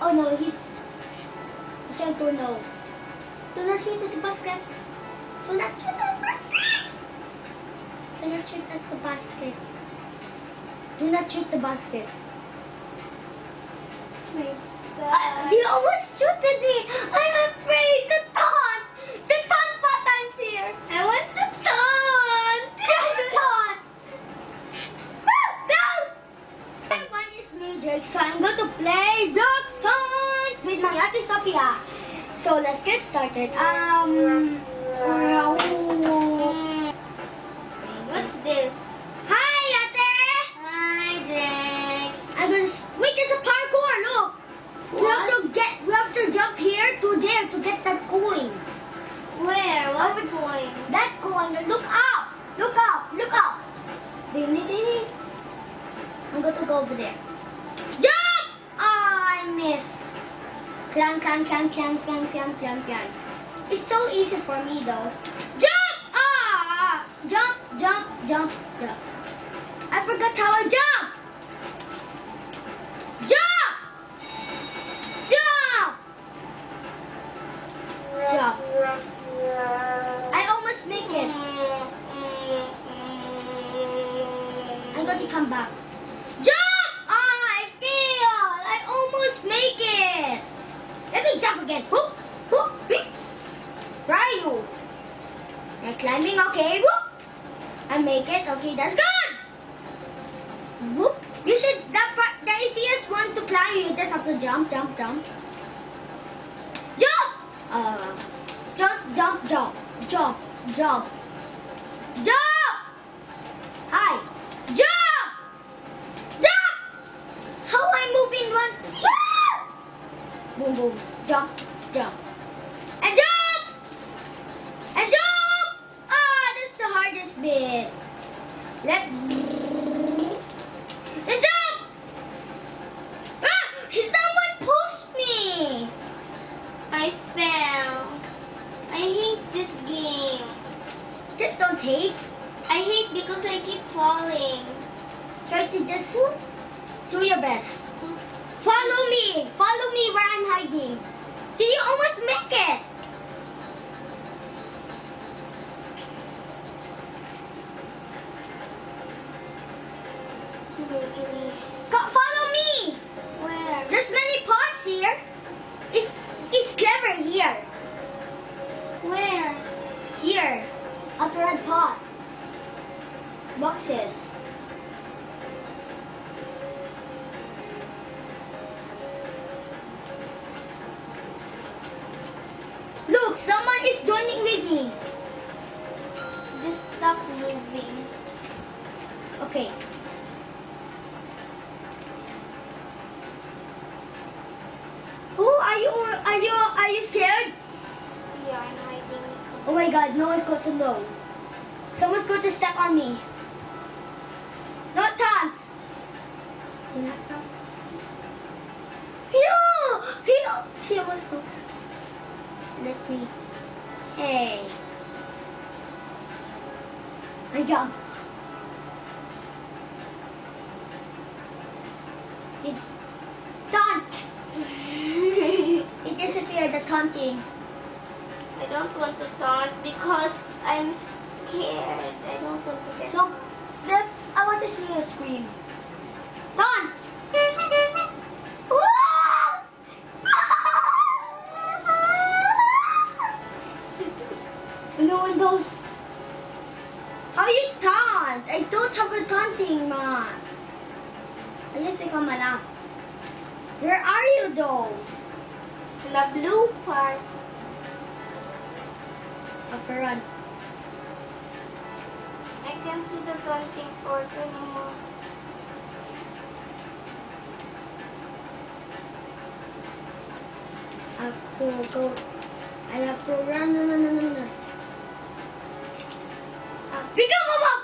Oh no, he's trying to know. Do not shoot at the basket. Do not shoot at the basket. Do not shoot at the basket. Do not shoot the basket. You always shoot at me. I'm afraid to taunt. The taunt button's here. I want to taunt. Just taunt. No. Everyone is music, so I'm going to play Dog Song with my Ate Sophia. So let's get started. What's this? Hi, Ate. Hi, Drake. I'm going to wait. There's a parkour. Look. What? We have to jump here to there to get that coin. Where? What coin? That coin. Look up! Look up! Look up! Ding. I'm going to go over there. Jump! Ah, I missed. Climb. It's so easy for me though. Jump! Ah! Jump. I forgot how I jump! Jump. I almost make it. I'm going to come back. Jump! Ah, I failed. I almost make it. Let me jump again. Whoop. Where are you? You're climbing, okay. Whoop. I make it. Okay, that's good. Whoop. You should, that easiest one to climb. You just have to jump. Jump! Jump! Hi! Jump! How I move in one? Boom! Jump! Ah, that's the hardest bit. Left and jump! Ah! Someone pushed me! I fell. I hate this game. Just don't hate. I hate because I keep falling. Try to just do your best. Follow me. Follow me where I'm hiding. See, you almost make it. Follow me. Where? There's many pots here. It's clever here. Where? Here. Up around pot. Boxes. Look, someone is joining with me. Just stop moving. Okay. Are you scared? Yeah, I'm hiding. Oh my god, no one's going to know. Someone's going to step on me. Not taunts. No! She almost goes. Let me. Hey. I jump. Taunt! The taunting. I don't want to taunt because I'm scared. I don't want to get. So, I want to see you scream. Taunt! No one knows. How you taunt? I don't have a taunting, man. I just become a lamp. Where are you, though? The blue part of a run. I can't see the taunting part anymore. I have to go. I have to run. No. Pick up a box!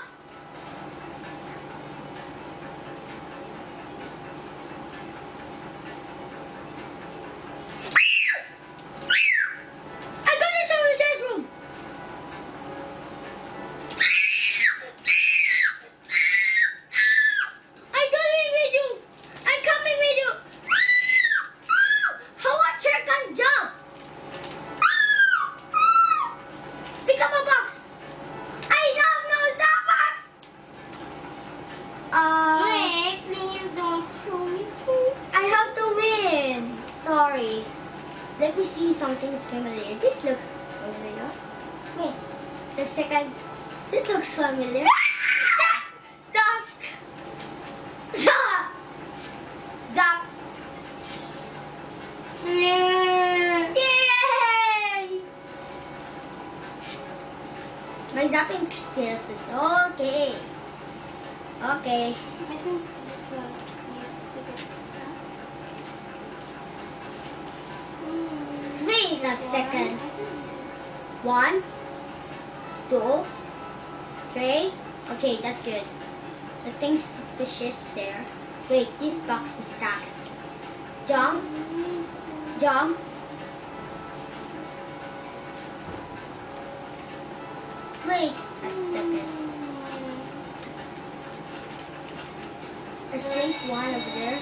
Let me see, something is familiar. This looks familiar. Wait, the second. This looks familiar. Dash! Zap! Zap! Yay! My zapping skills is okay. Okay. I think this one needs to be zapped. Wait a second. 1, 2, 3. Okay, that's good. The thing's suspicious there. Wait, this box is stacked. Jump. Jump. Wait a second. There's at least one over there.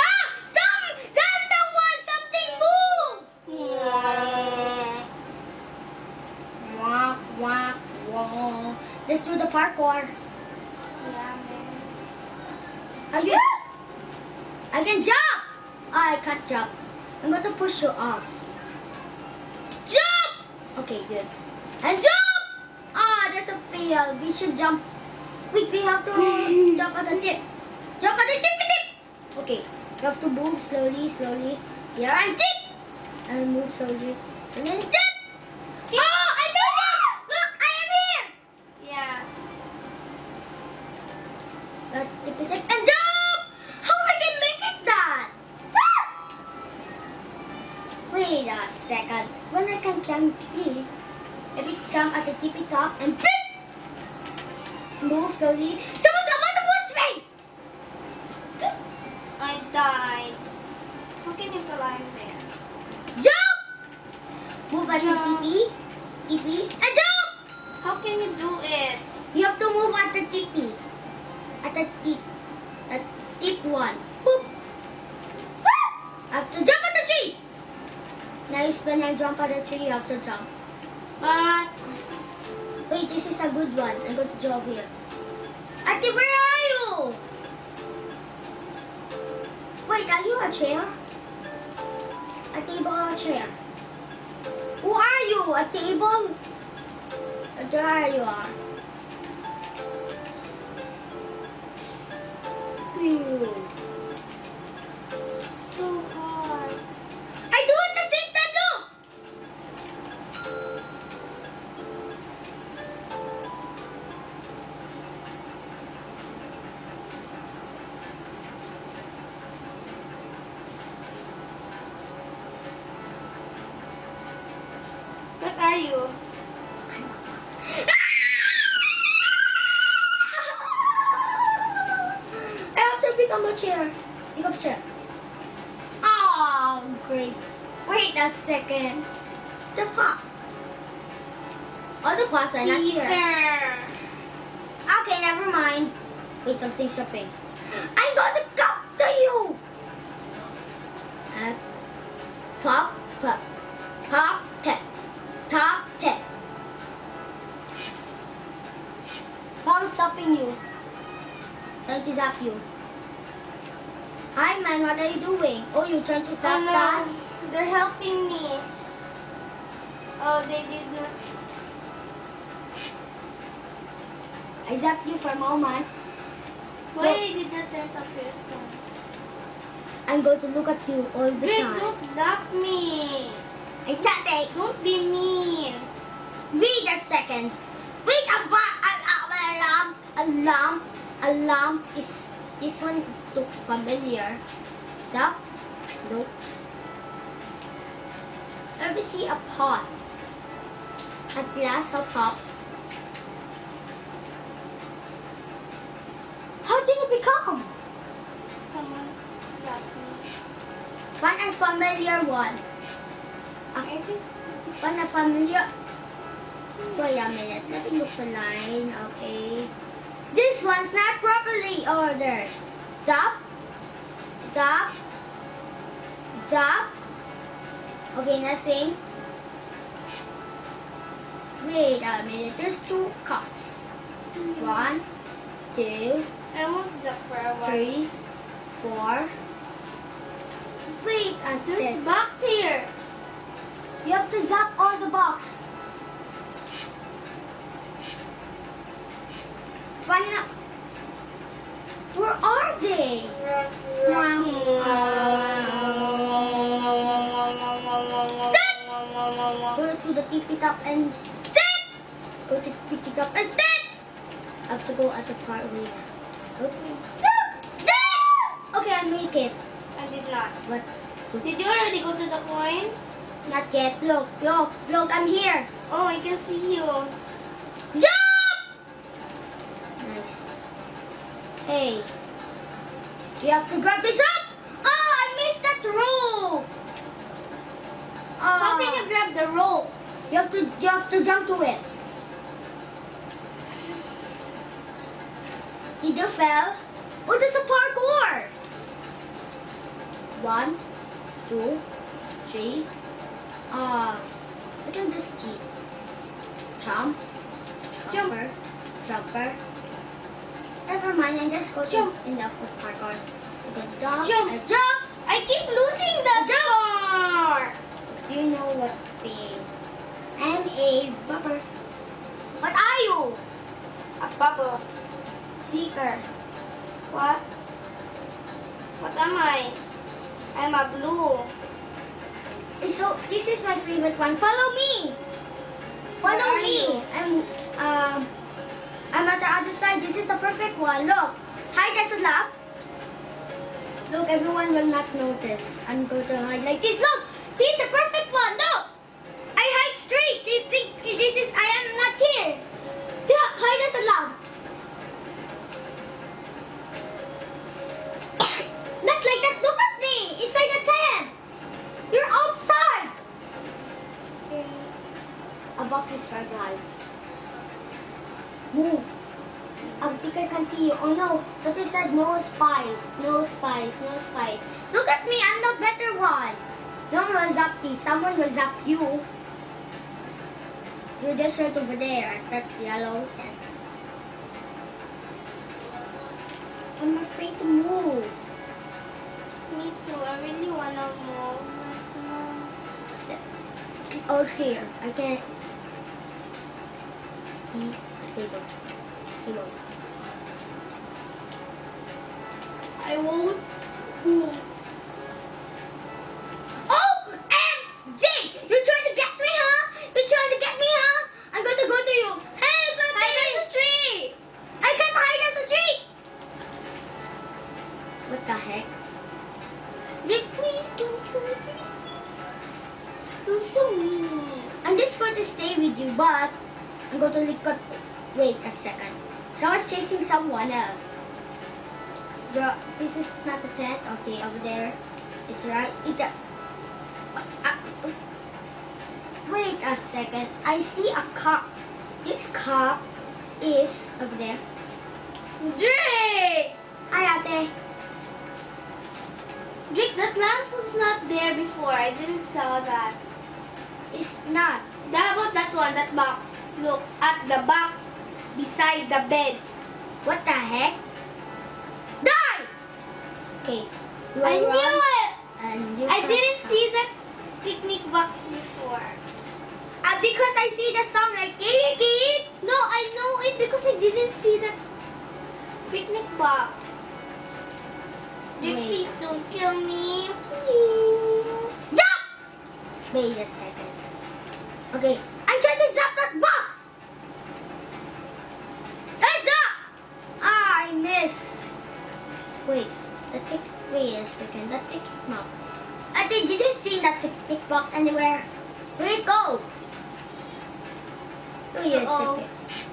Ah! Something! That's the one! Something moved! Wah, wah, wah. Let's do the parkour. Yeah, man. Are you? I can jump! Oh, I can't jump. I'm going to push you off. Jump! Okay, good. And jump! Ah, that's a fail. We should jump. Wait, we have to jump at the tip. Jump at the tip! Okay, you have to move slowly, slowly. Here, I'm tip! And move slowly. And then tip! Oh, I made it! Look, I am here! Yeah. But tip, tip, and jump! Wait a second, when I can climb tree, if we jump at the tippy top and pip! Move slowly. Someone's about to push me! I died. How can you climb there? Jump! Move at the tippy, and jump! How can you do it? You have to move at the tippy. At the tip. At tip one. Boop! I have to jump at the tree! Nice, when I jump out of the tree, you have to jump. But wait, this is a good one. I'm going to jump here. Ate, where are you? Wait, are you a chair? A table or a chair? Who are you? A table? There you are. Pew. Are you? I have to become a chair. Pick up a chair. Oh, great. Wait a second. The pot. All the pots are not here. Okay, never mind. Wait, something's happening. I'm going to come to you. Pop, pop, pop, pop. Top 10. Mom's zapping you. Trying to zap you. Hi, man, what are you doing? Oh, you're trying to stop that? They're helping me. Oh, they did not. I zapped you for a moment. Why did not turn up your son? I'm going to look at you all the time. Don't zap me. I thought they could be mean. Wait a second. Wait a lump. A lump. A lump is. This one looks familiar. Stop. Look. Let me see a pot. A glass or cup. How did it become? Someone got me. One unfamiliar one. One a familiar. Wait a minute. Let me look the line. Okay. This one's not properly ordered. Zap. Zap. Zap. Okay, nothing. Wait a minute. There's 2 cups. 1, 2. I won't zap for a while. 3, 4. Wait a second. There's a box here. You have to zap all the box. Find out. Where are they? Step! Go to the tiki top and step! Go to the tiki top and step! I have to go at the far away. Okay. Step! Okay, I make it. I did not. What? Did you already go to the coin? Not yet. Look, look, look, I'm here. Oh, I can see you. Jump! Nice. Hey. You have to grab this up. Oh, I missed that rope. How can you grab the rope? You have to jump to it. Either fell or there's a parkour. 1, 2, 3. I can just cheat. Jump. Jumper. Never mind, I just go jump in the foot parkour. I can jump. I keep losing the jar. Do you know what being? I'm a bubber. What are you? A bubble. Seeker. What? What am I? I'm a blue. So this is my favorite one. Follow me. Follow me. I'm at the other side. This is the perfect one. Look. Hi, there's a lap. Look, everyone will not notice. I'm going to hide like this. Look. See, it's the perfect one. Look. I hide straight. They think this is. I am not here. Yeah. Hi, there's a lap. Not like that. Look at me. Inside the tent. You're outside! Okay. A box is right behind. Move. A seeker can see you. Oh no, but you said no spies. No spies, no spies. Look at me, I'm the better one. No one will zap you. Someone will zap you. You're just right over there at that yellow tent. I'm afraid to move. Me too, I really want to move. Out here, I can't eat a table. I won't move. OMG! You're trying to get me, huh? You're trying to get me, huh? I'm going to go to you. Hey, baby! Hide as a tree! I can't hide as a tree! What the heck? Rick, please don't kill me. You're so mean. I'm just going to stay with you, but I'm going to look up. Wait a second. Someone's chasing someone else. Girl, this is not the tent. Okay, over there. It's right. Wait a second. I see a cop. This cop is over there. Drake! Hi, Ate. Drake, that lamp was not there before. I didn't saw that. It's not. How about that one, that box? Look at the box beside the bed. What the heck? Die! Okay. I knew it! I didn't see the picnic box before. Because I see the sound like it. No, I know it because I didn't see the picnic box. Drake, please don't kill me. Please. Stop! Wait a second. Okay. I'm trying to zap that box! It's up! Ah, I missed. Wait. Wait a second. That picnic box. I think you didn't see that picnic box anywhere. Where it goes? Wait a second.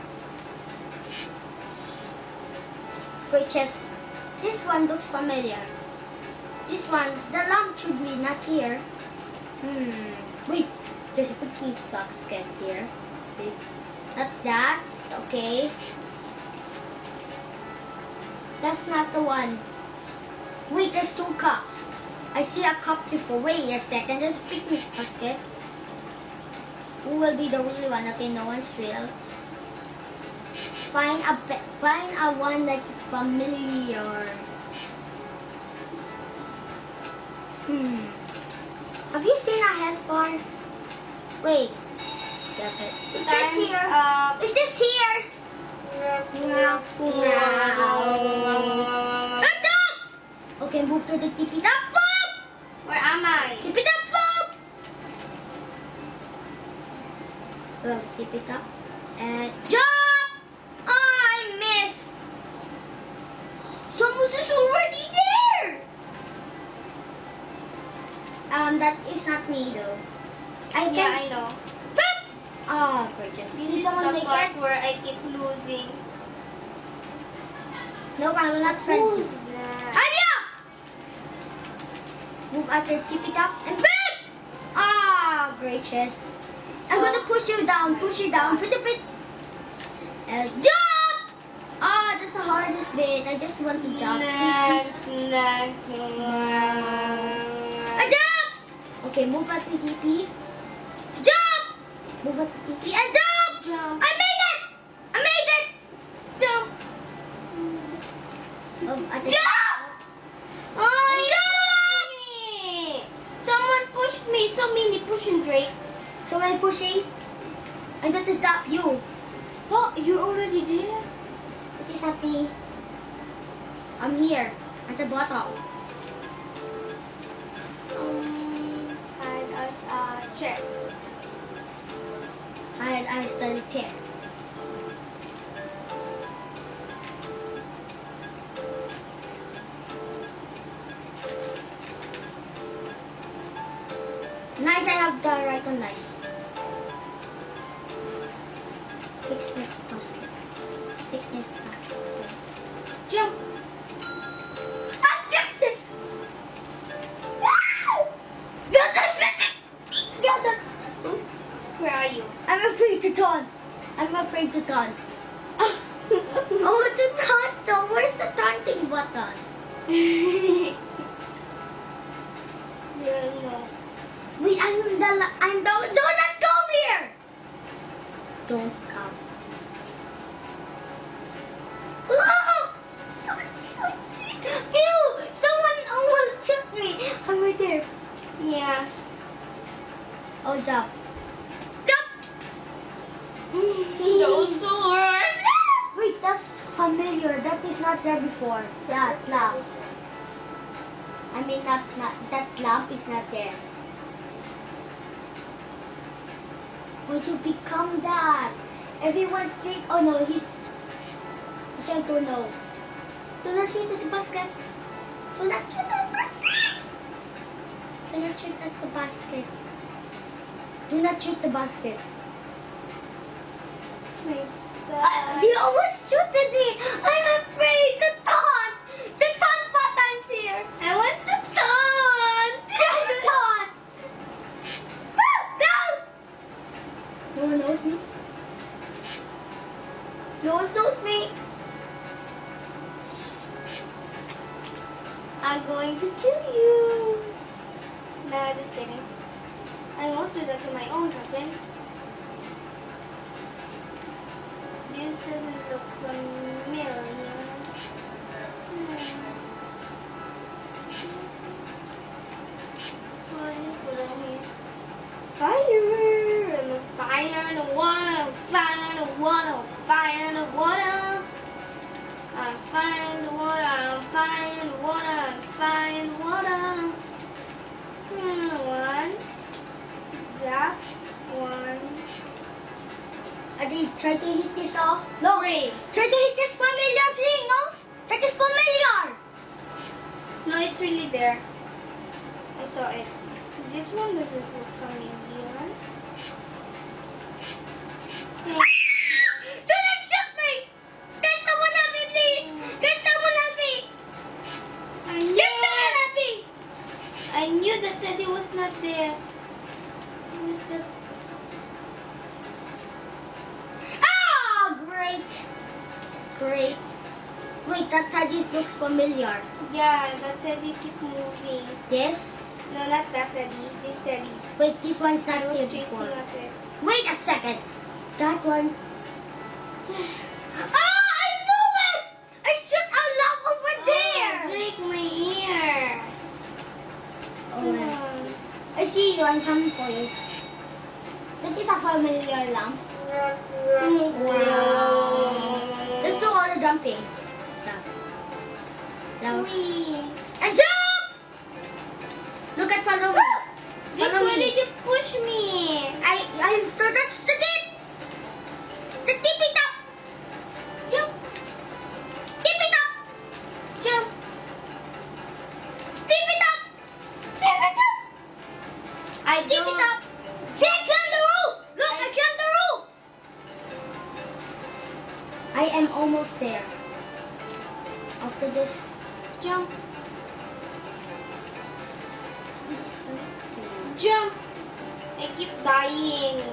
Wait, chest. This one looks familiar. This one, the lamp should be not here. Wait, there's a picnic box again here. Wait, not that. Okay. That's not the one. Wait, there's two cups. I see a cup before. Wait a second, there's a picnic basket. Who will be the real one? Okay, no one's real. Find a one that is familiar. Have you seen a health bar? Wait. Is this here? Is this here? No. No. Shut up! Okay, move to the keep it up poop! Where am I? Keep it up poop! Well, keep it up. And jump! I missed! Samus is already there! That is not me though. I know. Oh, gorgeous. This is the part where I keep losing. No, I will not friend you. Anya! Move out there, keep it up, and boom! Ah, gracious. I'm gonna push you down, put a bit. And jump! Ah, that's the hardest bit. I just want to jump. I jump! Okay, move out to TP. Move up to TP and jump! Jump! I made it! I made it! Jump! Jump! Oh, jump! Someone pushed me. So many pushing, Drake. So many pushing. I'm going to stop you. Oh, you're already there? It is not me. I'm here. At the bottom. And us check. And I studied here. Nice, I have the right on line. Fix this post. Fix this back. Jump! I'm afraid to turn. I'm afraid to turn. I want to turn though. Where's the taunting button? No. Wait, don't let go here! Don't come. Ew! Someone almost shook me. I'm right there. Yeah. Oh, jump. Wait, that's familiar. That is not there before. That's lamp. I mean, that lamp is not there. Once you become that, everyone think. Oh no, he's. Siya to know. Do not shoot at the basket. Do not shoot at the basket. Do not shoot at the basket. Do not shoot the basket. You always shoot at me. I'm afraid to taunt. The taunt button's here. I want to taunt. Just taunt. No. No one knows me. No one knows me. I'm going to kill you. No, just kidding. I won't do that to my own cousin. This doesn't look familiar. What is put on here? Fire! And the fire and the water, fire and the water, fire and the water. I'm fire the water, I'm fire the water, I'm fire the water. One. That one. I did try to hit this off. No, Ray. Try to hit this familiar thing, no? That is familiar. No, it's really there. I saw it. This one doesn't look familiar. Okay. Do not shoot me! Can someone help me, please? Can someone help me? Can someone help me? I knew that Teddy was not there. Where's the... Great. Wait, that Teddy looks familiar. Yeah, that Teddy keeps moving. This? No, not that Teddy. This Teddy. Wait, this one's not here before. Wait a second. That one. Ah, oh, I knew it! I shoot a lot over there. Break my ears. Oh, I see you. I'm coming for you. This is a familiar lump. Wow. Let's do all the jumping stuff. And jump! Look at follow me. Follow me. Why did you push me? I touched the tip. The tippy top. Jump. Tippy top. Jump. Tippy top. Tippy top. I tippy top. I am almost there. After this, jump. Jump. I keep dying.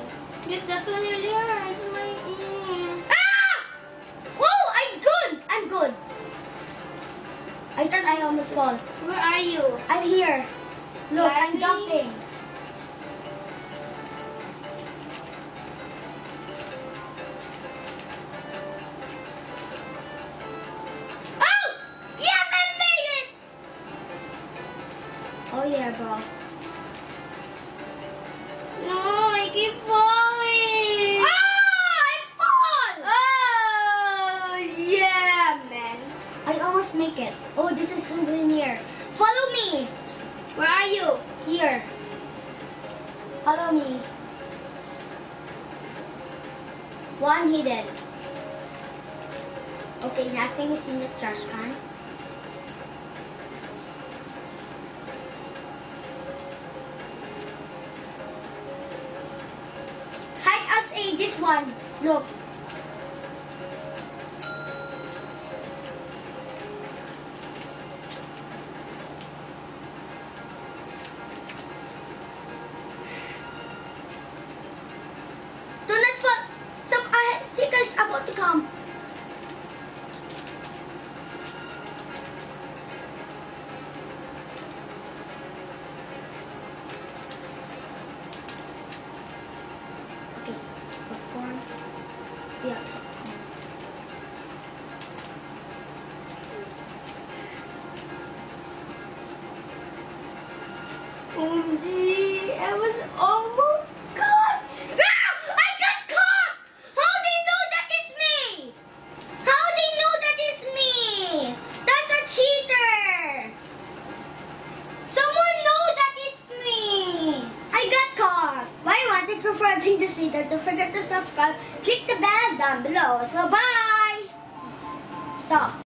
Look, that one earlier. It's my ear. Ah! Whoa, I'm good. I'm good. I thought I almost fall. Where are you? I'm here. Look, I'm jumping. Oh yeah, bro. No, I keep falling. Ah, I fall. Oh yeah, man. I almost make it. Oh, this is souvenirs. Follow me. Where are you? Here. Follow me. One hidden. Okay, nothing is in the trash can. This one, look. Do not fall. Some stickers about to come. Yeah. OMG, I was almost caught! Ah, I got caught! How they know that is me? How they know that is me? That's a cheater! Someone know that is me! I got caught! Why was it confronting this video? Don't forget to subscribe. Click the bell down below. So bye! Stop.